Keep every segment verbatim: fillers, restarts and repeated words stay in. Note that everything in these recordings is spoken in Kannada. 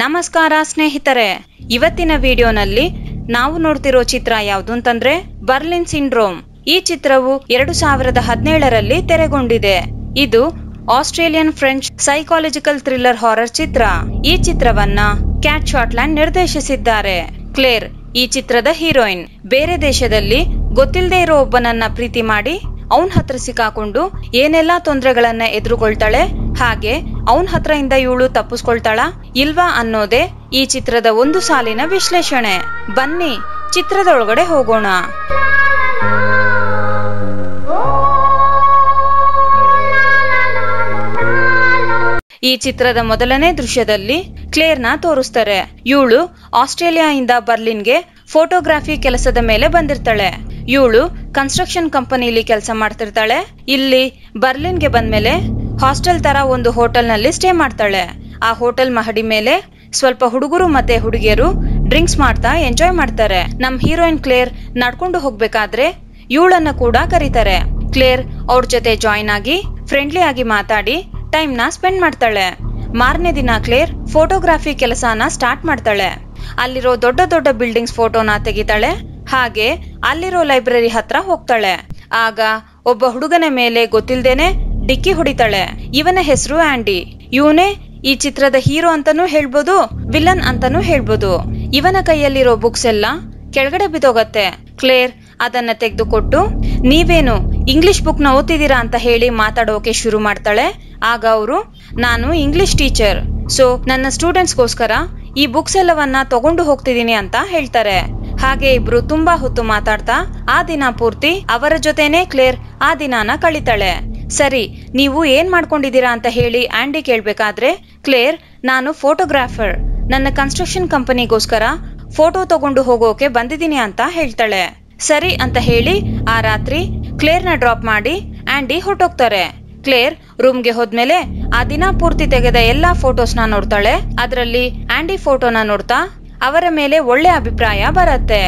ನಮಸ್ಕಾರ ಸ್ನೇಹಿತರೆ, ಇವತ್ತಿನ ವಿಡಿಯೋನಲ್ಲಿ ನಾವು ನೋಡ್ತಿರೋ ಚಿತ್ರ ಯಾವುದು ಅಂತಂದ್ರೆ ಬರ್ಲಿನ್ ಸಿಂಡ್ರೋಮ್. ಈ ಚಿತ್ರವು ಎರಡು ಸಾವಿರದ ಹದಿನೇಳರಲ್ಲಿ ತೆರೆಗೊಂಡಿದೆ. ಇದು Australian French psychological thriller horror ಚಿತ್ರ. ಈ ಚಿತ್ರವನ್ನ ಕ್ಯಾಟ್ ಶಾರ್ಟ್ಲ್ಯಾಂಡ್ ನಿರ್ದೇಶಿಸಿದ್ದಾರೆ. ಕ್ಲೇರ್ ಈ ಚಿತ್ರದ ಹೀರೋಯಿನ್. ಬೇರೆ ದೇಶದಲ್ಲಿ ಗೊತ್ತಿಲ್ಲದೆ ಇರೋ ಒಬ್ಬನನ್ನ ಪ್ರೀತಿ ಮಾಡಿ ಅವನ್ ಹತ್ರ ಸಿಕ್ಕಾಕೊಂಡು ಏನೆಲ್ಲಾ ತೊಂದರೆಗಳನ್ನ ಎದುರುಕೊಳ್ತಾಳೆ, ಹಾಗೆ ಅವನ್ ಹತ್ರ ಇಂದ ಇವಳು ತಪ್ಪಿಸ್ಕೊಳ್ತಾಳ ಇಲ್ವಾ ಅನ್ನೋದೇ ಈ ಚಿತ್ರದ ಒಂದು ಸಾಲಿನ ವಿಶ್ಲೇಷಣೆ. ಬನ್ನಿ ಚಿತ್ರದೊಳಗಡೆ ಹೋಗೋಣ. ಈ ಚಿತ್ರದ ಮೊದಲನೇ ದೃಶ್ಯದಲ್ಲಿ ಕ್ಲೇರ್ನ ತೋರಿಸ್ತಾರೆ. ಇವಳು ಆಸ್ಟ್ರೇಲಿಯಾ ಇಂದ ಬರ್ಲಿನ್ಗೆ ಫೋಟೋಗ್ರಫಿ ಕೆಲಸದ ಮೇಲೆ ಬಂದಿರ್ತಾಳೆ. ಇವಳು ಕನ್ಸ್ಟ್ರಕ್ಷನ್ ಕಂಪನಿಲಿ ಕೆಲಸ ಮಾಡ್ತಿರ್ತಾಳೆ. ಇಲ್ಲಿ ಬರ್ಲಿನ್ಗೆ ಬಂದ್ಮೇಲೆ ಹಾಸ್ಟೆಲ್ ತರ ಒಂದು ಹೋಟೆಲ್ ನಲ್ಲಿ ಸ್ಟೇ ಮಾಡ್ತಾಳೆ. ಆ ಹೋಟೆಲ್ ಮಹಡಿ ಮೇಲೆ ಸ್ವಲ್ಪ ಹುಡುಗರು ಮತ್ತೆ ಹುಡುಗಿಯರು ಡ್ರಿಂಕ್ಸ್ ಮಾಡ್ತಾ ಎಂಜಾಯ್ ಮಾಡ್ತಾರೆ. ನಮ್ ಹೀರೋಯಿನ್ ಕ್ಲೇರ್ ನಡ್ಕೊಂಡು ಹೋಗ್ಬೇಕಾದ್ರೆ ಇವಳನ್ನ ಕೂಡ ಕರೀತಾರೆ. ಕ್ಲೇರ್ ಅವ್ರ ಜೊತೆ ಜಾಯಿನ್ ಆಗಿ ಫ್ರೆಂಡ್ಲಿ ಆಗಿ ಮಾತಾಡಿ ಟೈಮ್ ನ ಸ್ಪೆಂಡ್ ಮಾಡ್ತಾಳೆ. ಮಾರನೇ ದಿನ ಕ್ಲೇರ್ ಫೋಟೋಗ್ರಫಿ ಕೆಲಸನ ಸ್ಟಾರ್ಟ್ ಮಾಡ್ತಾಳೆ. ಅಲ್ಲಿರೋ ದೊಡ್ಡ ದೊಡ್ಡ ಬಿಲ್ಡಿಂಗ್ಸ್ ಫೋಟೋನ ತೆಗಿತಾಳೆ. ಹಾಗೆ ಅಲ್ಲಿರೋ ಲೈಬ್ರರಿ ಹತ್ರ ಹೋಗ್ತಾಳೆ. ಆಗ ಒಬ್ಬ ಹುಡುಗನ ಮೇಲೆ ಗೊತ್ತಿಲ್ದೇನೆ ಡಿಕ್ಕಿ ಹೊಡಿತಾಳೆ. ಇವನ ಹೆಸರು ಆಂಡಿ. ಇವನೇ ಈ ಚಿತ್ರದ ಹೀರೋ ಅಂತಾನೂ ಹೇಳ್ಬೋದು, ವಿಲನ್ ಅಂತಾನೂ ಹೇಳ್ಬೋದು. ಇವನ ಕೈಯಲ್ಲಿರೋ ಬುಕ್ಸ್ ಎಲ್ಲ ಕೆಳಗಡೆ ಬಿದ್ದೋಗತ್ತೆ. ಕ್ಲೇರ್ ಅದನ್ನ ತೆಗೆದುಕೊಟ್ಟು ನೀವೇನು ಇಂಗ್ಲಿಷ್ ಬುಕ್ ನ ಓದ್ತಿದ್ದೀರಾ ಅಂತ ಹೇಳಿ ಮಾತಾಡೋಕೆ ಶುರು ಮಾಡ್ತಾಳೆ. ಆಗ ಅವರು, ನಾನು ಇಂಗ್ಲಿಷ್ ಟೀಚರ್, ಸೊ ನನ್ನ ಸ್ಟೂಡೆಂಟ್ಸ್ಗೋಸ್ಕರ ಈ ಬುಕ್ಸ್ ಎಲ್ಲವನ್ನ ತಗೊಂಡು ಹೋಗ್ತಿದ್ದೀನಿ ಅಂತ ಹೇಳ್ತಾರೆ. ಹಾಗೆ ಇಬ್ರು ತುಂಬಾ ಹೊತ್ತು ಮಾತಾಡ್ತಾ ಆ ದಿನ ಪೂರ್ತಿ ಅವರ ಜೊತೆನೆ ಕ್ಲೇರ್ ಆ ದಿನಾನ ಕಳಿತಾಳೆ. ಸರಿ, ನೀವು ಏನ್ ಮಾಡ್ಕೊಂಡಿದ್ದೀರಾ ಅಂತ ಹೇಳಿ ಆಂಡಿ ಕೇಳ್ಬೇಕಾದ್ರೆ ಕ್ಲೇರ್, ನಾನು ಫೋಟೋಗ್ರಾಫರ್, ನನ್ನ ಕನ್ಸ್ಟ್ರಕ್ಷನ್ ಕಂಪನಿಗೋಸ್ಕರ ಫೋಟೋ ತಗೊಂಡು ಹೋಗೋಕೆ ಬಂದಿದ್ದೀನಿ ಅಂತ ಹೇಳ್ತಾಳೆ. ಸರಿ ಅಂತ ಹೇಳಿ ಆ ರಾತ್ರಿ ಕ್ಲೇರ್ನ ಡ್ರಾಪ್ ಮಾಡಿ ಆಂಡಿ ಹೊರಟೋಗ್ತಾರೆ. ಕ್ಲೇರ್ ರೂಮ್ಗೆ ಹೋದ್ಮೇಲೆ ಆ ದಿನ ಪೂರ್ತಿ ತೆಗೆದ ಎಲ್ಲಾ ಫೋಟೋಸ್ನ ನೋಡ್ತಾಳೆ. ಅದರಲ್ಲಿ ಆಂಡಿ ಫೋಟೋನ ನೋಡ್ತಾ ಅವರ ಮೇಲೆ ಒಳ್ಳೆ ಅಭಿಪ್ರಾಯ ಬರತ್ತೆ.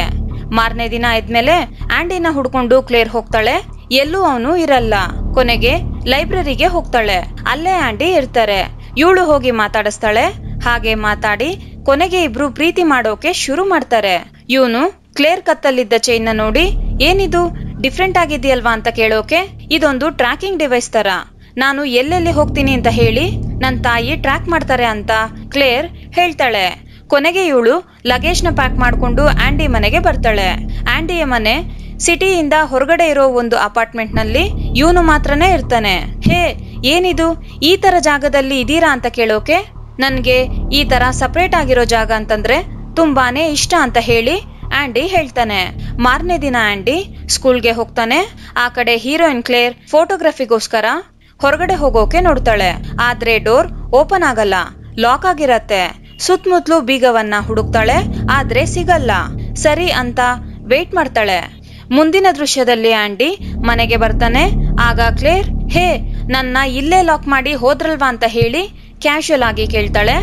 ಮಾರನೇ ದಿನ ಆದ್ಮೇಲೆ ಆಂಡಿನ ಹುಡ್ಕೊಂಡು ಕ್ಲೇರ್ ಹೋಗ್ತಾಳೆ. ಎಲ್ಲೂ ಅವನು ಇರಲ್ಲ. ಕೊನೆಗೆ ಲೈಬ್ರರಿಗೆ ಹೋಗ್ತಾಳೆ. ಅಲ್ಲೇ ಆಂಡಿ ಇರ್ತಾರೆ. ಇವಳು ಹೋಗಿ ಮಾತಾಡಿಸ್ತಾಳೆ. ಹಾಗೆ ಮಾತಾಡಿ ಕೊನೆಗೆ ಇಬ್ರು ಪ್ರೀತಿ ಮಾಡೋಕೆ ಶುರು ಮಾಡ್ತಾರೆ. ಇವನು ಕ್ಲೇರ್ ಕತ್ತಲ್ಲಿದ್ದ ಚೈನ್ನ ನೋಡಿ, ಏನಿದು ಡಿಫ್ರೆಂಟ್ ಆಗಿದೆಯಲ್ವಾ ಅಂತ ಕೇಳೋಕೆ, ಇದೊಂದು ಟ್ರ್ಯಾಕಿಂಗ್ ಡಿವೈಸ್ ತರ, ನಾನು ಎಲ್ಲೆಲ್ಲಿ ಹೋಗ್ತೀನಿ ಅಂತ ಹೇಳಿ ನನ್ನ ತಾಯಿ ಟ್ರ್ಯಾಕ್ ಮಾಡ್ತಾರೆ ಅಂತ ಕ್ಲೇರ್ ಹೇಳ್ತಾಳೆ. ಕೊನೆಗೆ ಇವಳು ಲಗೇಜ್ ನ ಪ್ಯಾಕ್ ಮಾಡ್ಕೊಂಡು ಆಂಡಿ ಮನೆಗೆ ಬರ್ತಾಳೆ. ಆಂಡಿಯ ಮನೆ ಸಿಟಿಯಿಂದ ಹೊರಗಡೆ ಇರೋ ಒಂದು ಅಪಾರ್ಟ್ಮೆಂಟ್ ನಲ್ಲಿ ಇವನು ಮಾತ್ರನೇ ಇರ್ತಾನೆ. ಹೇ, ಏನಿದು ಈ ತರ ಜಾಗದಲ್ಲಿ ಇದೀರಾ ಅಂತ ಕೇಳೋಕೆ, ನನ್ಗೆ ಈ ತರ ಸಪರೇಟ್ ಆಗಿರೋ ಜಾಗ ಅಂತಂದ್ರೆ ತುಂಬಾನೇ ಇಷ್ಟ ಅಂತ ಹೇಳಿ ಆಂಡಿ ಹೇಳ್ತಾನೆ. ಮಾರನೇ ದಿನ ಆಂಡಿ ಸ್ಕೂಲ್ಗೆ ಹೋಗ್ತಾನೆ. ಆ ಕಡೆ ಹೀರೋಯಿನ್ ಕ್ಲೇರ್ ಫೋಟೋಗ್ರಫಿಗೋಸ್ಕರ ಹೊರಗಡೆ ಹೋಗೋಕೆ ನೋಡ್ತಾಳೆ. ಆದ್ರೆ ಡೋರ್ ಓಪನ್ ಆಗಲ್ಲ, ಲಾಕ್ ಆಗಿರತ್ತೆ. ಸುತ್ತಮುತ್ತಲು ಬೀಗವನ್ನ ಹುಡುಕ್ತಾಳೆ, ಆದ್ರೆ ಸಿಗಲ್ಲ. ಸರಿ ಅಂತ ವೇಟ್ ಮಾಡ್ತಾಳೆ. ಮುಂದಿನ ದೃಶ್ಯದಲ್ಲಿ ಆಂಡಿ ಮನೆಗೆ ಬರ್ತಾನೆ. ಆಗ ಕ್ಲೇರ್, ಹೇ ನನ್ನ ಇಲ್ಲೇ ಲಾಕ್ ಮಾಡಿ ಹೋದ್ರಲ್ವಾ ಅಂತ ಹೇಳಿ ಕ್ಯಾಶುಯಲ್ ಆಗಿ ಕೇಳ್ತಾಳೆ.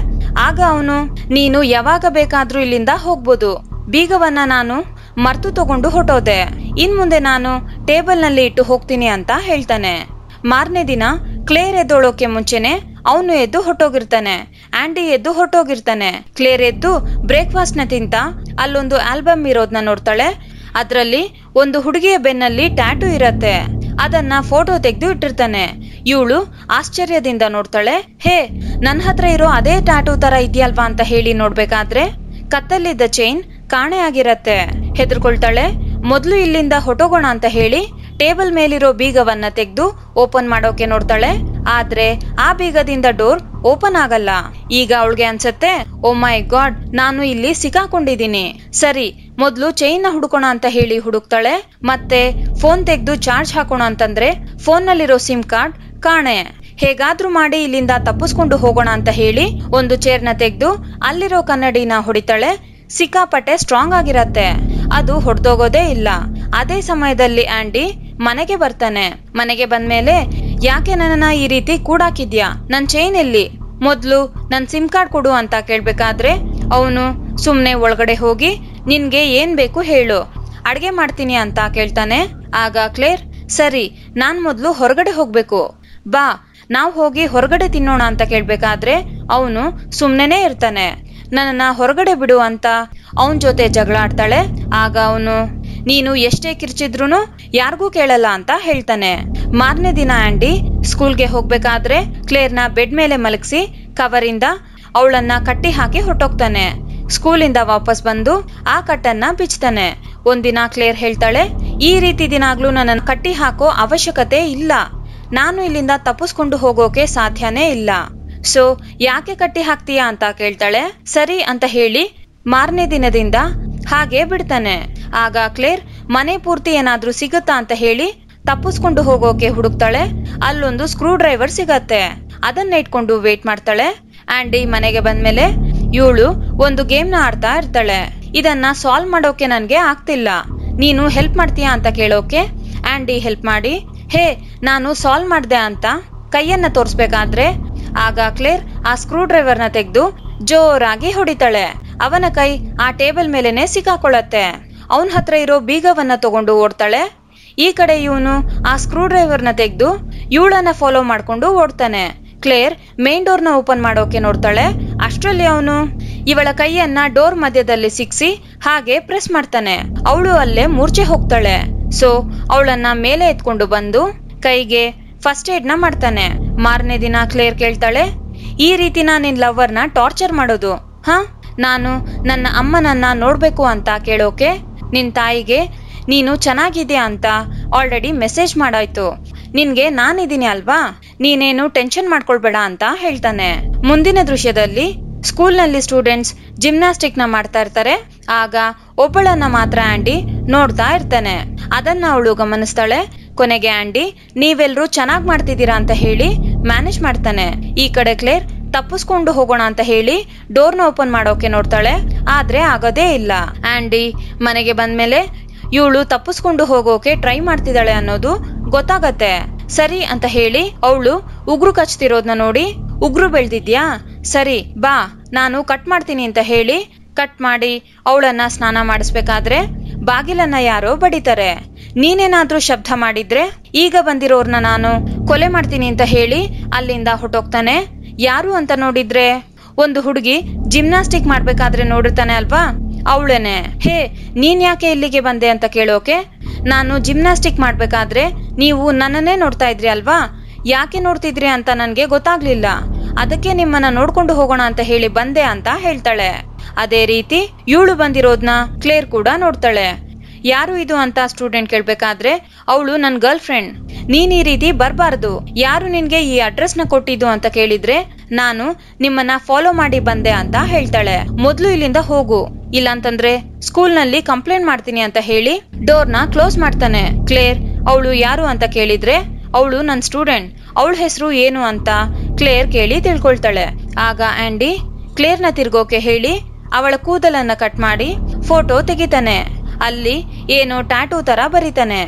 ಆಗ ಅವನು, ನೀನು ಯಾವಾಗ ಬೇಕಾದ್ರೂ ಇಲ್ಲಿಂದ ಹೋಗ್ಬೋದು, ಬೀಗವನ್ನ ನಾನು ಮರ್ತು ತಗೊಂಡು ಹೊಟ್ಟೋದೆ, ಇನ್ ಮುಂದೆ ನಾನು ಟೇಬಲ್ ನಲ್ಲಿ ಇಟ್ಟು ಹೋಗ್ತೀನಿ ಅಂತ ಹೇಳ್ತಾನೆ. ಮಾರನೇ ದಿನ ಕ್ಲೇರ್ ಎದ್ದೋಳೋಕೆ ಮುಂಚೆನೆ ಅವನು ಎದ್ದು ಹೊಟ್ಟೋಗಿರ್ತಾನೆ. ಆಂಡಿ ಎದ್ದು ಹೊಟ್ಟೋಗಿರ್ತಾನೆ. ಕ್ಲೇರ್ ಎದ್ದು ಬ್ರೇಕ್ಫಾಸ್ಟ್ ನ ತಿಂತ ಅಲ್ಲೊಂದು ಆಲ್ಬಮ್ ಇರೋದ್ನ ನೋಡ್ತಾಳೆ. ಅದ್ರಲ್ಲಿ ಒಂದು ಹುಡುಗಿಯ ಬೆನ್ನಲ್ಲಿ ಟ್ಯಾಟೂ ಇರತ್ತೆ. ಅದನ್ನ ಫೋಟೋ ತೆಗೆದು ಇಟ್ಟಿರ್ತಾನೆ. ಇವಳು ಆಶ್ಚರ್ಯದಿಂದ ನೋಡ್ತಾಳೆ. ಹೇ, ನನ್ನ ಹತ್ರ ಇರೋ ಅದೇ ಟ್ಯಾಟೂ ತರ ಇದೆಯಲ್ವಾ ಅಂತ ಹೇಳಿ ನೋಡ್ಬೇಕಾದ್ರೆ ಕತ್ತಲ್ಲಿದ್ದ ಚೈನ್ ಕಾಣೆ ಆಗಿರತ್ತೆ. ಹೆದರ್ಕೊಳ್ತಾಳೆ. ಮೊದ್ಲು ಇಲ್ಲಿಂದ ಹೊಟ್ಟೋಗೋಣ ಅಂತ ಹೇಳಿ ಟೇಬಲ್ ಮೇಲಿರೋ ಬೀಗವನ್ನ ತೆಗೆದು ಓಪನ್ ಮಾಡೋಕೆ ನೋಡ್ತಾಳೆ. ಆದ್ರೆ ಆ ಬೀಗದಿಂದ ಡೋರ್ ಓಪನ್ ಆಗಲ್ಲ. ಈಗ ಅವಳಿಗೆ ಅನ್ಸತ್ತೆ, ಓ ಮೈ ಗಾಡ್, ನಾನು ಇಲ್ಲಿ ಸಿಕ್ಕಾಕೊಂಡಿದ್ದೀನಿ. ಸರಿ, ಮೊದ್ಲು ಚೈನ್ ಹುಡುಕೋಣ ಅಂತ ಹೇಳಿ ಹುಡುಕ್ತಾಳೆ. ಮತ್ತೆ ಫೋನ್ ತೆಗೆದು ಚಾರ್ಜ್ ಹಾಕೋಣ ಅಂತಂದ್ರೆ ಫೋನ್ ನಲ್ಲಿರೋ ಸಿಮ್ ಕಾರ್ಡ್ ಕಾಣೆ. ಹೇಗಾದ್ರೂ ಮಾಡಿ ಇಲ್ಲಿಂದ ತಪ್ಪಿಸ್ಕೊಂಡು ಹೋಗೋಣ ಅಂತ ಹೇಳಿ ಒಂದು ಚೇರ್ನ ತೆಗೆದು ಅಲ್ಲಿರೋ ಕನ್ನಡಿನ ಹೊಡಿತಾಳೆ. ಸಿಕ್ಕಾಪಟ್ಟೆ ಸ್ಟ್ರಾಂಗ್ ಆಗಿರತ್ತೆ, ಅದು ಹೊಡೆದೋಗೋದೇ ಇಲ್ಲ. ಅದೇ ಸಮಯದಲ್ಲಿ ಆಂಡಿ ಮನೆಗೆ ಬರ್ತಾನೆ. ಮನೆಗೆ ಬಂದ್ಮೇಲೆ, ಯಾಕೆ ನನ್ನ ಈ ರೀತಿ ಕೂಡಾಕಿದ್ಯಾ, ನನ್ ಚೈನ್ ಎಲ್ಲಿ, ಮೊದ್ಲು ನನ್ ಸಿಮ್ ಕಾರ್ಡ್ ಕೊಡು ಅಂತ ಕೇಳ್ಬೇಕಾದ್ರೆ ಅವನು ಸುಮ್ನೆ ಒಳಗಡೆ ಹೋಗಿ ನಿನ್ಗೆ ಏನ್ ಬೇಕು ಹೇಳು, ಅಡ್ಗೆ ಮಾಡ್ತೀನಿ ಅಂತ ಕೇಳ್ತಾನೆ. ಆಗ ಕ್ಲೇರ್, ಸರಿ ನಾನ್ ಮೊದ್ಲು ಹೊರಗಡೆ ಹೋಗ್ಬೇಕು, ಬಾ ನಾವ್ ಹೋಗಿ ಹೊರಗಡೆ ತಿನ್ನೋಣ ಅಂತ ಕೇಳ್ಬೇಕಾದ್ರೆ ಅವನು ಸುಮ್ನೆನೇ ಇರ್ತಾನೆ. ನನ್ನನ್ನು ಹೊರಗಡೆ ಬಿಡು ಅಂತ ಅವನ ಜೊತೆ ಜಗಳಾಡ್ತಾಳೆ. ಆಗ ಅವನು ನೀನು ಎಷ್ಟೇ ಕಿರ್ಚಿದ್ರೂ ಯಾರಿಗೂ ಕೇಳಲ್ಲ ಅಂತ ಹೇಳ್ತಾನೆ. ಮಾರನೇ ದಿನ ಆಂಡಿ ಸ್ಕೂಲ್ಗೆ ಹೋಗ್ಬೇಕಾದ್ರೆ ಕ್ಲೇರ್ನ ಬೆಡ್ ಮೇಲೆ ಮಲಗಿಸಿ ಕವರಿಂದ ಅವಳನ್ನ ಕಟ್ಟಿ ಹಾಕಿ ಹೊರಟೋಗ್ತಾನೆ. ಸ್ಕೂಲಿಂದ ವಾಪಸ್ ಬಂದು ಆ ಕಟ್ಟನ್ನ ಬಿಚ್ತಾನೆ. ಒಂದಿನ ಕ್ಲೇರ್ ಹೇಳ್ತಾಳೆ, ಈ ರೀತಿ ದಿನಾಗ್ಲೂ ನನ್ನನ್ನು ಕಟ್ಟಿ ಹಾಕೋ ಅವಶ್ಯಕತೆ ಇಲ್ಲ, ನಾನು ಇಲ್ಲಿಂದ ತಪ್ಪಿಸ್ಕೊಂಡು ಹೋಗೋಕೆ ಸಾಧ್ಯನೇ ಇಲ್ಲ, ಸೊ ಯಾಕೆ ಕಟ್ಟಿ ಹಾಕ್ತೀಯಾ ಅಂತ ಕೇಳ್ತಾಳೆ. ಸರಿ ಅಂತ ಹೇಳಿ ಮಾರನೇ ದಿನದಿಂದ ಹಾಗೆ ಬಿಡ್ತಾನೆ. ಆಗ ಕ್ಲೇರ್ ಮನೆ ಪೂರ್ತಿ ಏನಾದ್ರೂ ಸಿಗುತ್ತಾ ಅಂತ ಹೇಳಿ ತಪ್ಪಿಸ್ಕೊಂಡು ಹೋಗೋಕೆ ಹುಡುಕ್ತಾಳೆ. ಅಲ್ಲೊಂದು ಸ್ಕ್ರೂ ಡ್ರೈವರ್ ಸಿಗತ್ತೆ. ಅದನ್ನ ಇಟ್ಕೊಂಡು ವೇಟ್ ಮಾಡ್ತಾಳೆ. ಆಂಡಿ ಮನೆಗೆ ಬಂದ್ಮೇಲೆ ಇವಳು ಒಂದು ಗೇಮ್ ನ ಆಡ್ತಾ ಇರ್ತಾಳೆ. ಇದನ್ನ ಸಾಲ್ವ್ ಮಾಡೋಕೆ ನನ್ಗೆ ಆಗ್ತಿಲ್ಲ, ನೀನು ಹೆಲ್ಪ್ ಮಾಡ್ತೀಯಾ ಅಂತ ಕೇಳೋಕೆ ಆಂಡಿ ಹೆಲ್ಪ್ ಮಾಡಿ ಹೇ ನಾನು ಸಾಲ್ವ್ ಮಾಡ್ದೆ ಅಂತ ಕೈಯನ್ನ ತೋರಿಸ್ಬೇಕಾದ್ರೆ ಆಗ ಕ್ಲೇರ್ ಆ ಸ್ಕ್ರೂ ಡ್ರೈವರ್ ನ ತೆಗೆದು ಜೋರಾಗಿ ಹೊಡಿತಾಳೆ. ಅವನ ಕೈ ಆ ಟೇಬಲ್ ಮೇಲೆನೆ ಸಿಕ್ಕಾಕೊಳ್ಳತ್ತೆ. ಅವನ ಹತ್ರ ಇರೋ ಬೀಗವನ್ನ ತಗೊಂಡು ಓಡ್ತಾಳೆ. ಈ ಕಡೆ ಇವನು ಆ ಸ್ಕ್ರೂ ಡ್ರೈವರ್ ನ ತೆಗೆದು ಇವಳನ್ನ ಫಾಲೋ ಮಾಡ್ಕೊಂಡು ಓಡ್ತಾನೆ. ಕ್ಲೇರ್ ಮೇನ್ ಡೋರ್ ನ ಓಪನ್ ಮಾಡೋಕೆ ನೋಡ್ತಾಳೆ. ಅಷ್ಟರಲ್ಲಿ ಅವನು ಇವಳ ಕೈಯನ್ನ ಡೋರ್ ಮಧ್ಯದಲ್ಲಿ ಸಿಕ್ಸಿ ಹಾಗೆ ಪ್ರೆಸ್ ಮಾಡ್ತಾನೆ. ಅವಳು ಅಲ್ಲೇ ಮೂರ್ಛೆ ಹೋಗ್ತಾಳೆ. ಸೊ ಅವಳನ್ನ ಮೇಲೆ ಎತ್ಕೊಂಡು ಬಂದು ಕೈಗೆ ಫಸ್ಟ್ ಏಡ್ ನ ಮಾಡ್ತಾನೆ. ಮಾರನೇ ದಿನ ಕ್ಲೇರ್ ಕೇಳ್ತಾಳೆ, ಈ ರೀತಿ ನಾ ನಿನ್ ಲವರ್ ನ ಟಾರ್ಚರ್ ಮಾಡೋದು ಹ, ನಾನು ನನ್ನ ಅಮ್ಮನನ್ನ ನೋಡ್ಬೇಕು ಅಂತ ಕೇಳೋಕೆ ನಿನ್ ತಾಯಿಗೆ ನೀನು ಚೆನ್ನಾಗಿದೆ ಅಂತ ಆಲ್ರೆಡಿ ಮೆಸೇಜ್ ಮಾಡಾಯ್ತು, ನಿನ್ಗೆ ನಾನಿದ್ದೀನಿ ಅಲ್ವಾ, ನೀನೇನು ಟೆನ್ಷನ್ ಮಾಡ್ಕೊಳ್ಬೇಡ ಅಂತ ಹೇಳ್ತಾನೆ. ಮುಂದಿನ ದೃಶ್ಯದಲ್ಲಿ ಸ್ಕೂಲ್ ನಲ್ಲಿ ಸ್ಟೂಡೆಂಟ್ಸ್ ಜಿಮ್ನಾಸ್ಟಿಕ್ ನ ಮಾಡ್ತಾ ಇರ್ತಾರೆ. ಆಗ ಒಬ್ಬಳನ್ನ ಮಾತ್ರ ಆಂಡಿ ನೋಡ್ತಾ ಇರ್ತಾನೆ. ಅದನ್ನ ಅವಳು ಗಮನಿಸ್ತಾಳೆ. ಕೊನೆಗೆ ಆಂಡಿ ನೀವೆಲ್ರೂ ಚೆನ್ನಾಗ್ ಮಾಡ್ತಿದ್ದೀರಾ ಅಂತ ಹೇಳಿ ಮ್ಯಾನೇಜ್ ಮಾಡ್ತಾನೆ. ಈ ಕಡೆ ಕ್ಲೇರ್ ತಪ್ಪಿಸ್ಕೊಂಡು ಹೋಗೋಣ ಅಂತ ಹೇಳಿ ಡೋರ್ ನ ಓಪನ್ ಮಾಡೋಕೆ ನೋಡ್ತಾಳೆ. ಆದ್ರೆ ಆಗೋದೇ ಇಲ್ಲ. ಆಂಡಿ ಮನೆಗೆ ಬಂದ್ಮೇಲೆ ಇವಳು ತಪ್ಪಿಸ್ಕೊಂಡು ಹೋಗೋಕೆ ಟ್ರೈ ಮಾಡ್ತಿದ್ದಾಳೆ ಅನ್ನೋದು ಗೊತ್ತಾಗತ್ತೆ. ಸರಿ ಅಂತ ಹೇಳಿ ಅವಳು ಉಗ್ರು ಕಚ್ತಿರೋದ್ನ ನೋಡಿ ಉಗ್ರು ಬೆಳ್ದಿದ್ಯಾ, ಸರಿ ಬಾ ನಾನು ಕಟ್ ಮಾಡ್ತೀನಿ ಅಂತ ಹೇಳಿ ಕಟ್ ಮಾಡಿ ಅವಳನ್ನ ಸ್ನಾನ ಮಾಡಿಸ್ಬೇಕಾದ್ರೆ ಬಾಗಿಲನ್ನ ಯಾರೋ ಬಡಿತಾರೆ. ನೀನೇನಾದ್ರೂ ಶಬ್ದ ಮಾಡಿದ್ರೆ ಈಗ ಬಂದಿರೋರ್ನ ನಾನು ಕೊಲೆ ಮಾಡ್ತೀನಿ ಅಂತ ಹೇಳಿ ಅಲ್ಲಿಂದ ಹೊರಟೋಗ್ತಾನೆ. ಯಾರು ಅಂತ ನೋಡಿದ್ರೆ ಒಂದು ಹುಡುಗಿ ಜಿಮ್ನಾಸ್ಟಿಕ್ ಮಾಡ್ಬೇಕಾದ್ರೆ ನೋಡಿರ್ತಾನೆ ಅಲ್ವಾ, ಅವಳೇನೆ. ಹೇ ನೀನ್ ಯಾಕೆ ಇಲ್ಲಿಗೆ ಬಂದೆ ಅಂತ ಕೇಳೋಕೆ ನಾನು ಜಿಮ್ನಾಸ್ಟಿಕ್ ಮಾಡ್ಬೇಕಾದ್ರೆ ನೀವು ನನ್ನನ್ನೇ ನೋಡ್ತಾ ಇದ್ರಿ ಅಲ್ವಾ, ಯಾಕೆ ನೋಡ್ತಿದ್ರಿ ಅಂತ ನನ್ಗೆ ಗೊತ್ತಾಗ್ಲಿಲ್ಲ, ಅದಕ್ಕೆ ನಿಮ್ಮನ್ನ ನೋಡ್ಕೊಂಡು ಹೋಗೋಣ ಅಂತ ಹೇಳಿ ಬಂದೆ ಅಂತ ಹೇಳ್ತಾಳೆ. ಅದೇ ರೀತಿ ಇವಳು ಬಂದಿರೋದ್ನ ಕ್ಲೇರ್ ಕೂಡ ನೋಡ್ತಾಳೆ. ಯಾರು ಇದು ಅಂತ ಸ್ಟೂಡೆಂಟ್ ಕೇಳ್ಬೇಕಾದ್ರೆ ಅವಳು ನನ್ ಗರ್ಲ್ ಫ್ರೆಂಡ್, ನೀನ್ ಈ ರೀತಿ ಬರ್ಬಾರ್ದು, ಯಾರು ನಿನ್ಗೆ ಈ ಅಡ್ರೆಸ್ ನ ಕೊಟ್ಟಿದ್ದು ಅಂತ ಕೇಳಿದ್ರೆ ನಾನು ನಿಮ್ಮನ್ನ ಫಾಲೋ ಮಾಡಿ ಬಂದೆ ಅಂತ ಹೇಳ್ತಾಳೆ. ಮೊದ್ಲು ಇಲ್ಲಿಂದ ಹೋಗು, ಇಲ್ಲಾಂತಂದ್ರೆ ಸ್ಕೂಲ್ ನಲ್ಲಿ ಕಂಪ್ಲೇಂಟ್ ಮಾಡ್ತೀನಿ ಅಂತ ಹೇಳಿ ಡೋರ್ ನ ಕ್ಲೋಸ್ ಮಾಡ್ತಾನೆ. ಕ್ಲೇರ್ ಅವಳು ಯಾರು ಅಂತ ಕೇಳಿದ್ರೆ ಅವಳು ನನ್ ಸ್ಟೂಡೆಂಟ್, ಅವಳ ಹೆಸರು ಏನು ಅಂತ ಕ್ಲೇರ್ ಕೇಳಿ ತಿಳ್ಕೊಳ್ತಾಳೆ. ಆಗ ಆಂಡಿ ಕ್ಲೇರ್ ನ ತಿರ್ಗೋಕೆ ಹೇಳಿ ಅವಳ ಕೂದಲನ್ನ ಕಟ್ ಮಾಡಿ ಫೋಟೋ ತೆಗಿತಾನೆ. ಅಲ್ಲಿ ಏನೋ ಟ್ಯಾಟೂ ತರ ಬರೀತಾನೆ.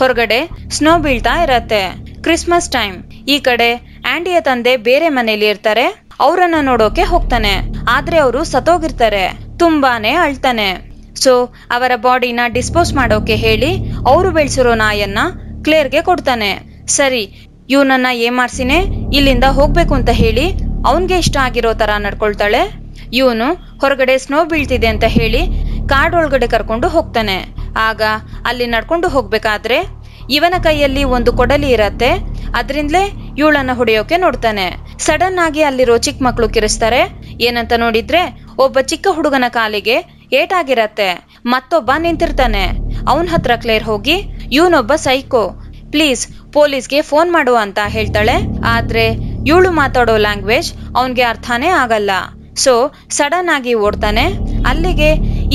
ಹೊರಗಡೆ ಸ್ನೋ ಬೀಳ್ತಾ ಇರತ್ತೆ. Christmas time. ಈ ಕಡೆ ಆಂಡಿಯ ತಂದೆ ಬೇರೆ ಮನೇಲಿ ಇರ್ತಾರೆ. ಅವರನ್ನ ನೋಡೋಕೆ ಹೋಗ್ತಾನೆ. ಆದ್ರೆ ಅವರು ಸತ್ತೋಗಿರ್ತಾರೆ. ತುಂಬಾನೇ ಅಳ್ತಾನೆ. ಸೊ ಅವರ ಬಾಡಿನ ಡಿಸ್ಪೋಸ್ ಮಾಡೋಕೆ ಹೇಳಿ ಅವರು ಬೆಳೆಸಿರೋ ನಾಯನ್ನ ಕ್ಲೇರ್ಗೆ ಕೊಡ್ತಾನೆ. ಸರಿ ಇವನನ್ನ ಏಮಾರ್ಸಿನೇ ಇಲ್ಲಿಂದ ಹೋಗ್ಬೇಕು ಅಂತ ಹೇಳಿ ಅವನ್ಗೆ ಇಷ್ಟ ಆಗಿರೋ ತರ ನಡ್ಕೊಳ್ತಾಳೆ. ಇವನು ಹೊರಗಡೆ ಸ್ನೋ ಬೀಳ್ತಿದೆ ಅಂತ ಹೇಳಿ ಕಾಡ್ ಒಳಗಡೆ ಕರ್ಕೊಂಡು ಹೋಗ್ತಾನೆ. ಆಗ ಅಲ್ಲಿ ನಡ್ಕೊಂಡು ಹೋಗ್ಬೇಕಾದ್ರೆ ಇವನ ಕೈಯಲ್ಲಿ ಒಂದು ಕೊಡಲಿ ಇರತ್ತೆ. ಅದ್ರಿಂದಲೇ ಇವಳನ್ನ ಹೊಡೆಯೋಕೆ ನೋಡ್ತಾನೆ. ಸಡನ್ ಆಗಿ ಅಲ್ಲಿರೋ ಚಿಕ್ಕ ಮಕ್ಕಳು ಕಿರಿಸ್ತಾರೆ. ಏನಂತ ನೋಡಿದ್ರೆ ಒಬ್ಬ ಚಿಕ್ಕ ಹುಡುಗನ ಕಾಲಿಗೆ ಏಟಾಗಿರತ್ತೆ. ಮತ್ತೊಬ್ಬ ನಿಂತಿರ್ತಾನೆ. ಅವನ ಹತ್ರ ಕ್ಲೇರ್ ಹೋಗಿ ಇವನೊಬ್ಬ ಸೈಕೋ, ಪ್ಲೀಸ್ ಪೊಲೀಸ್ಗೆ ಫೋನ್ ಮಾಡು ಅಂತ ಹೇಳ್ತಾಳೆ. ಆದ್ರೆ ಇವಳು ಮಾತಾಡೋ ಲ್ಯಾಂಗ್ವೇಜ್ ಅವನ್ಗೆ ಅರ್ಥನೇ ಆಗಲ್ಲ. ಸೊ ಸಡನ್ ಆಗಿ ಓಡ್ತಾನೆ. ಅಲ್ಲಿಗೆ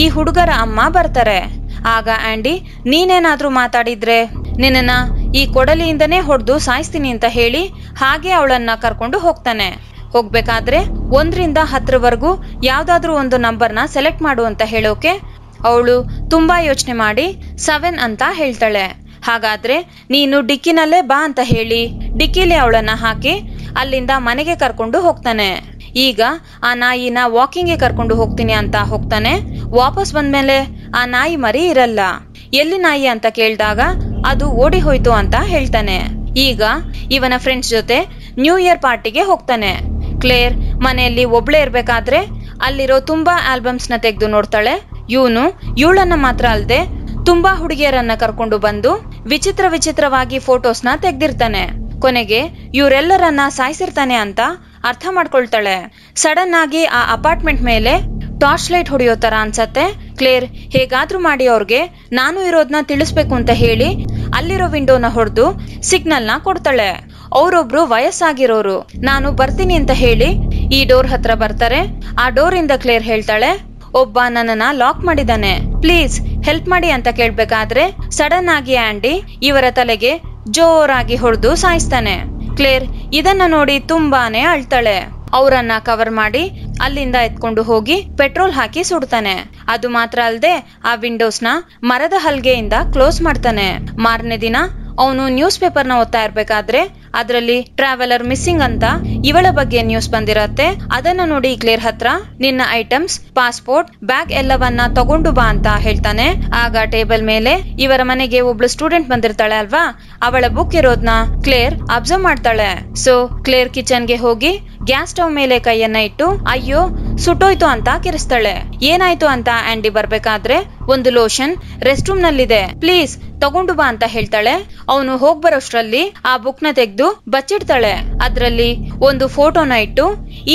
ಈ ಹುಡುಗರ ಅಮ್ಮ ಬರ್ತಾರೆ. ಆಗ ಆಂಡಿ ನೀನೇನಾದ್ರೂ ಮಾತಾಡಿದ್ರೆ ನಿನ್ನ ಈ ಕೊಡಲಿಯಿಂದನೇ ಹೊಡೆದು ಸಾಯಿಸ್ತೀನಿ ಅಂತ ಹೇಳಿ ಹಾಗೆ ಅವಳನ್ನ ಕರ್ಕೊಂಡು ಹೋಗ್ತಾನೆ. ಹೋಗ್ಬೇಕಾದ್ರೆ ಒಂದ್ರಿಂದ ಹತ್ತರವರೆಗೂ ಯಾವ್ದಾದ್ರೂ ಒಂದು ನಂಬರ್ನ ಸೆಲೆಕ್ಟ್ ಮಾಡು ಅಂತ ಹೇಳೋಕೆ ಅವಳು ತುಂಬಾ ಯೋಚನೆ ಮಾಡಿ ಸೆವೆನ್ ಅಂತ ಹೇಳ್ತಾಳೆ. ಹಾಗಾದ್ರೆ ನೀನು ಡಿಕ್ಕಿನಲ್ಲೇ ಬಾ ಅಂತ ಹೇಳಿ ಡಿಕ್ಕಿಲಿ ಅವಳನ್ನ ಹಾಕಿ ಅಲ್ಲಿಂದ ಮನೆಗೆ ಕರ್ಕೊಂಡು ಹೋಗ್ತಾನೆ. ಈಗ ಆ ನಾಯಿನ ವಾಕಿಂಗ್ಗೆ ಕರ್ಕೊಂಡು ಹೋಗ್ತೀನಿ ಅಂತ ಹೋಗ್ತಾನೆ. ವಾಪಸ್ ಬಂದ್ಮೇಲೆ ಆ ನಾಯಿ ಮರಿ ಇರಲ್ಲ. ಎಲ್ಲಿ ನಾಯಿ ಅಂತ ಕೇಳಿದಾಗ ಅದು ಓಡಿ ಹೋಯ್ತು ಅಂತ ಹೇಳ್ತಾನೆ. ಈಗ ಇವನ ಫ್ರೆಂಡ್ಸ್ ಜೊತೆ ನ್ಯೂ ಇಯರ್ ಪಾರ್ಟಿಗೆ ಹೋಗ್ತಾನೆ. ಕ್ಲೇರ್ ಮನೆಯಲ್ಲಿ ಒಬ್ಳೆ ಇರಬೇಕಾದ್ರೆ ಅಲ್ಲಿರೋ ತುಂಬಾ ಆಲ್ಬಮ್ಸ್ನ ತೆಗೆದು ನೋಡ್ತಾಳೆ. ಇವನು ಇವಳನ್ನ ಮಾತ್ರ ಅಲ್ಲದೆ ತುಂಬಾ ಹುಡುಗಿಯರನ್ನ ಕರ್ಕೊಂಡು ಬಂದು ವಿಚಿತ್ರ ವಿಚಿತ್ರವಾಗಿ ಫೋಟೋಸ್ನ ತೆಗ್ದಿರ್ತಾನೆ. ಕೊನೆಗೆ ಇವರೆಲ್ಲರನ್ನ ಸಾಯಿಸಿರ್ತಾನೆ ಅಂತ ಅರ್ಥ ಮಾಡ್ಕೊಳ್ತಾಳೆ. ಸಡನ್ ಆಗಿ ಆ ಅಪಾರ್ಟ್ಮೆಂಟ್ ಮೇಲೆ ಟಾರ್ಚ್ ಲೈಟ್ ಹೊಡೆಯೋ ತರ ಅನ್ಸತ್ತೆ. ಕ್ಲೇರ್ ಹೇಗಾದ್ರೂ ಮಾಡಿ ಅವ್ರಿಗೆ ನಾನು ಇರೋದನ್ನ ತಿಳಿಸ್ಬೇಕು ಅಂತ ಹೇಳಿ ಅಲ್ಲಿರೋ ವಿಂಡೋನ ಹೊಡೆದು ಸಿಗ್ನಲ್ ನ ಕೊಡ್ತಾಳೆ. ಅವರೊಬ್ರು ವಯಸ್ಸಾಗಿರೋರು ನಾನು ಬರ್ತೀನಿ ಅಂತ ಹೇಳಿ ಈ ಡೋರ್ ಹತ್ರ ಬರ್ತಾರೆ. ಆ ಡೋರ್ ಇಂದ ಕ್ಲೇರ್ ಹೇಳ್ತಾಳೆ, ಒಬ್ಬ ನನ್ನನ್ನ ಲಾಕ್ ಮಾಡಿದಾನೆ, ಪ್ಲೀಸ್ ಹೆಲ್ಪ್ ಮಾಡಿ ಅಂತ ಕೇಳ್ಬೇಕಾದ್ರೆ ಸಡನ್ ಆಗಿ ಆಂಡಿ ಇವರ ತಲೆಗೆ ಜೋರಾಗಿ ಹೊಡೆದು ಸಾಯಿಸ್ತಾನೆ. ಕ್ಲೇರ್ ಇದನ್ನ ನೋಡಿ ತುಂಬಾನೇ ಅಳ್ತಾಳೆ. ಅವರನ್ನ ಕವರ್ ಮಾಡಿ ಅಲ್ಲಿಂದ ಎತ್ಕೊಂಡು ಹೋಗಿ ಪೆಟ್ರೋಲ್ ಹಾಕಿ ಸುಡ್ತಾನೆ. ಅದು ಮಾತ್ರ ಅಲ್ಲದೆ ಆ ವಿಂಡೋಸ್ ನ ಮರದ ಹಲ್ಗೆಯಿಂದ ಕ್ಲೋಸ್ ಮಾಡ್ತಾನೆ. ಮಾರನೇ ದಿನ ಅವನು ನ್ಯೂಸ್ ಪೇಪರ್ ನ ಓದ್ತಾ ಇರ್ಬೇಕಾದ್ರೆ ಅದರಲ್ಲಿ ಟ್ರಾವೆಲರ್ ಮಿಸ್ಸಿಂಗ್ ಅಂತ ಇವಳ ಬಗ್ಗೆ ನ್ಯೂಸ್ ಬಂದಿರತ್ತೆ. ಅದನ್ನ ನೋಡಿ ಕ್ಲೇರ್ ಹತ್ರ ನಿನ್ನ ಐಟಮ್ಸ್, ಪಾಸ್ಪೋರ್ಟ್, ಬ್ಯಾಗ್ ಎಲ್ಲವನ್ನ ತಗೊಂಡು ಬಾ ಅಂತ ಹೇಳ್ತಾನೆ. ಆಗ ಟೇಬಲ್ ಮೇಲೆ ಇವರ ಮನೆಗೆ ಒಬ್ಳು ಸ್ಟೂಡೆಂಟ್ ಬಂದಿರ್ತಾಳೆ ಅಲ್ವಾ, ಅವಳ ಬುಕ್ ಇರೋದ್ನ ಕ್ಲೇರ್ ಅಬ್ಸರ್ವ್ ಮಾಡ್ತಾಳೆ. ಸೊ ಕ್ಲೇರ್ ಕಿಚನ್ ಗೆ ಹೋಗಿ ಗ್ಯಾಸ್ ಸ್ಟವ್ ಮೇಲೆ ಕೈಯನ್ನ ಇಟ್ಟು ಅಯ್ಯೋ ಸುಟ್ಟೋಯ್ತು ಅಂತ ಕಿರಿಸ್ತಾಳೆ. ಏನಾಯ್ತು ಅಂತ ಆಂಡಿ ಬರ್ಬೇಕಾದ್ರೆ ಒಂದು ಲೋಷನ್ ರೆಸ್ಟ್ ರೂಮ್ ನಲ್ಲಿದೆ, ಪ್ಲೀಸ್ ತಗೊಂಡು ಬಾ ಅಂತ ಹೇಳ್ತಾಳೆ. ಅವನು ಹೋಗ್ಬರೋಷ್ಟ್ರಲ್ಲಿ ಆ ಬುಕ್ ನ ತೆಗೆದು ಬಚ್ಚಿಡ್ತಾಳೆ. ಅದ್ರಲ್ಲಿ ಒಂದು ಫೋಟೋನ ಇಟ್ಟು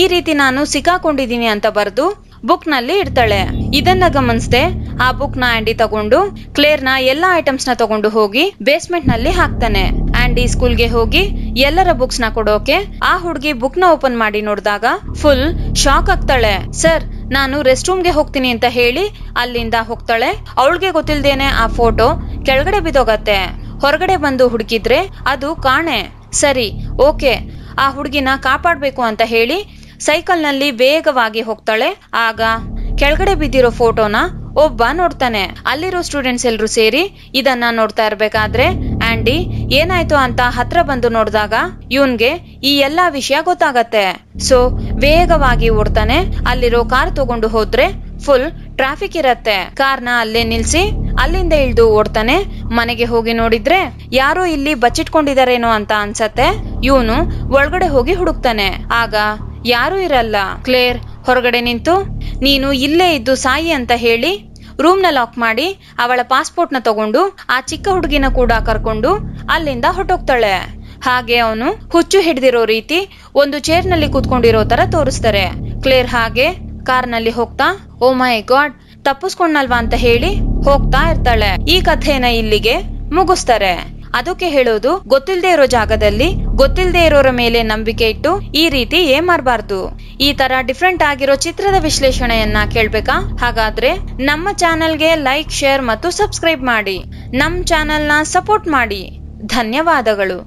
ಈ ರೀತಿ ನಾನು ಸಿಕ್ಕಾಕೊಂಡಿದ್ದೀನಿ ಅಂತ ಬರ್ದು ಬುಕ್ ನಲ್ಲಿ ಇಡ್ತಾಳೆ. ಇದನ್ನ ಗಮನಿಸದೆ ಆ ಬುಕ್ ನ ಆಂಡಿ ತಗೊಂಡು ಕ್ಲೇರ್ ನ ಎಲ್ಲಾ ಐಟಮ್ಸ್ ನ ತಗೊಂಡು ಹೋಗಿ ಬೇಸ್ಮೆಂಟ್ ನಲ್ಲಿ ಹಾಕ್ತಾನೆ. ಆಂಡಿ ಸ್ಕೂಲ್ ಗೆ ಹೋಗಿ ಎಲ್ಲರ ಬುಕ್ಸ್ ನ ಕೊಡೋಕೆ ಆ ಹುಡುಗಿ ಬುಕ್ ನ ಓಪನ್ ಮಾಡಿ ನೋಡಿದಾಗ ಫುಲ್ ಶಾಕ್ ಆಗ್ತಾಳೆ. ಸರ್ ನಾನು ರೆಸ್ಟ್ ರೂಮ್ ಗೆ ಹೋಗ್ತೀನಿ ಅಂತ ಹೇಳಿ ಅಲ್ಲಿಂದ ಹೋಗ್ತಾಳೆ. ಅವಳಿಗೆ ಗೊತ್ತಿಲ್ದೇನೆ ಆ ಫೋಟೋ ಕೆಳಗಡೆ ಬಿದ್ದೋಗತ್ತೆ. ಹೊರಗಡೆ ಬಂದು ಹುಡುಕಿದ್ರೆ ಅದು ಕಾಣೆ. ಸರಿ ಓಕೆ, ಆ ಹುಡುಗಿನ ಕಾಪಾಡ್ಬೇಕು ಅಂತ ಹೇಳಿ ಸೈಕಲ್ ನಲ್ಲಿ ವೇಗವಾಗಿ ಹೋಗ್ತಾಳೆ. ಆಗ ಕೆಳಗಡೆ ಬಿದ್ದಿರೋ ಫೋಟೋನ ಒಬ್ಬ ನೋಡ್ತಾನೆ. ಅಲ್ಲಿರೋ ಸ್ಟೂಡೆಂಟ್ಸ್ ಎಲ್ರು ಸೇರಿ ಇದನ್ನ ನೋಡ್ತಾ ಇರ್ಬೇಕಾದ್ರೆ ಆಂಡಿ ಏನಾಯ್ತು ಅಂತ ಹತ್ರ ಬಂದು ನೋಡಿದಾಗ ಇವನ್ಗೆ ಈ ಎಲ್ಲಾ ವಿಷಯ ಗೊತ್ತಾಗತ್ತೆ. ಸೊ ವೇಗವಾಗಿ ಓಡ್ತಾನೆ. ಅಲ್ಲಿರೋ ಕಾರ್ ತಗೊಂಡು ಹೋದ್ರೆ ಫುಲ್ ಟ್ರಾಫಿಕ್ ಇರತ್ತೆ. ಕಾರ್ನ ಅಲ್ಲೇ ನಿಲ್ಸಿ ಅಲ್ಲಿಂದ ಇಳ್ದು ಓಡ್ತಾನೆ. ಮನೆಗೆ ಹೋಗಿ ನೋಡಿದ್ರೆ ಯಾರೋ ಇಲ್ಲಿ ಬಚ್ಚಿಟ್ಕೊಂಡಿದಾರೇನೋ ಅಂತ ಅನ್ಸತ್ತೆ. ಇವನು ಒಳಗಡೆ ಹೋಗಿ ಹುಡುಕ್ತಾನೆ. ಆಗ ಯಾರು ಇರಲ್ಲ. ಕ್ಲೇರ್ ಹೊರಗಡೆ ನಿಂತು ನೀನು ಇಲ್ಲೇ ಇದ್ದು ಸಾಯಿ ಅಂತ ಹೇಳಿ ರೂಮ್ ನ ಲಾಕ್ ಮಾಡಿ ಅವಳ ಪಾಸ್ಪೋರ್ಟ್ ನ ತಗೊಂಡು ಆ ಚಿಕ್ಕ ಹುಡುಗಿನ ಕೂಡ ಕರ್ಕೊಂಡು ಅಲ್ಲಿಂದ ಹೊರಟೋಗ್ತಾಳೆ. ಹಾಗೆ ಅವನು ಹುಚ್ಚು ಹಿಡ್ದಿರೋ ರೀತಿ ಒಂದು ಚೇರ್ ನಲ್ಲಿ ಕೂತ್ಕೊಂಡಿರೋ ತರ ತೋರಿಸ್ತಾರೆ. ಕ್ಲೇರ್ ಹಾಗೆ ಕಾರ್ ನಲ್ಲಿ ಹೋಗ್ತಾ ಓ ಮೈ ಗಾಡ್ ತಪ್ಪಿಸ್ಕೊಂಡ್ನಲ್ವಾ ಅಂತ ಹೇಳಿ ಹೋಗ್ತಾ ಇರ್ತಾಳೆ. ಈ ಕಥೆನ ಇಲ್ಲಿಗೆ ಮುಗಿಸ್ತಾರೆ. ಅದಕ್ಕೆ ಹೇಳೋದು, ಗೊತ್ತಿಲ್ಲದೆ ಇರೋ ಜಾಗದಲ್ಲಿ ಗೊತ್ತಿಲ್ಲದೆ ಇರೋರ ಮೇಲೆ ನಂಬಿಕೆ ಇಟ್ಟು ಈ ರೀತಿ ಏಮಾರ್ಬಾರ್ದು. ಈ ತರ ಡಿಫ್ರೆಂಟ್ ಆಗಿರೋ ಚಿತ್ರದ ವಿಶ್ಲೇಷಣೆಯನ್ನ ಕೇಳ್ಬೇಕಾ? ಹಾಗಾದ್ರೆ ನಮ್ಮ ಚಾನೆಲ್ಗೆ ಲೈಕ್, ಶೇರ್ ಮತ್ತು ಸಬ್ಸ್ಕ್ರೈಬ್ ಮಾಡಿ. ನಮ್ ಚಾನೆಲ್ನ ಸಪೋರ್ಟ್ ಮಾಡಿ. ಧನ್ಯವಾದಗಳು.